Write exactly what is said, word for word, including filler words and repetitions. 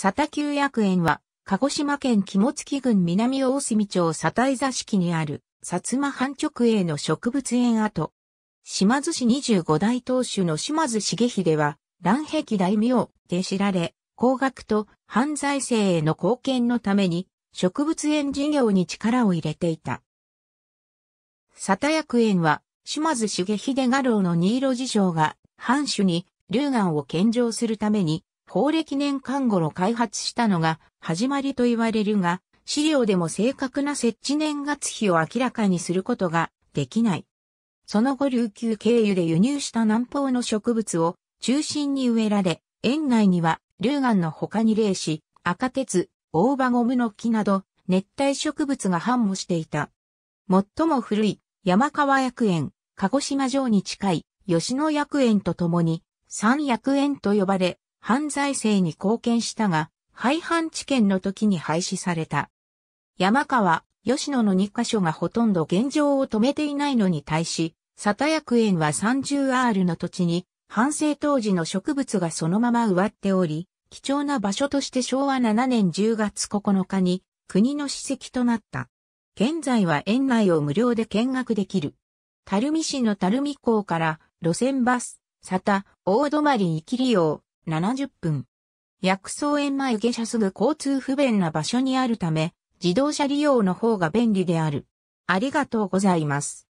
佐田久薬園は、鹿児島県肝付郡南大隅町佐田井座敷にある、薩摩藩直営の植物園跡。島津氏にじゅうご代当主の島津重秀は、蘭碧大名で知られ、工学と藩財政への貢献のために、植物園事業に力を入れていた。佐田薬園は、島津重秀家老の新色次将が、藩主に龍眼を献上するために、宝暦年間頃開発したのが始まりと言われるが、資料でも正確な設置年月日を明らかにすることができない。その後琉球経由で輸入した南方の植物を中心に植えられ、園内には龍眼の他に霊子、赤鉄、大葉ゴムの木など熱帯植物が繁茂していた。最も古い山川薬園、鹿児島城に近い吉野薬園とともに三薬園と呼ばれ、藩財政に貢献したが、廃藩置県の時に廃止された。山川、吉野のにカ所がほとんど現状を止めていないのに対し、佐田薬園は さんじゅうアール の土地に、藩政当時の植物がそのまま植わっており、貴重な場所としてしょうわななねんじゅうがつここのかに国の史跡となった。現在は園内を無料で見学できる。垂水市の垂水港から路線バス、佐田、大泊行き利用。ななじゅっぷん。薬草園前下車すぐ交通不便な場所にあるため、自動車利用の方が便利である。ありがとうございます。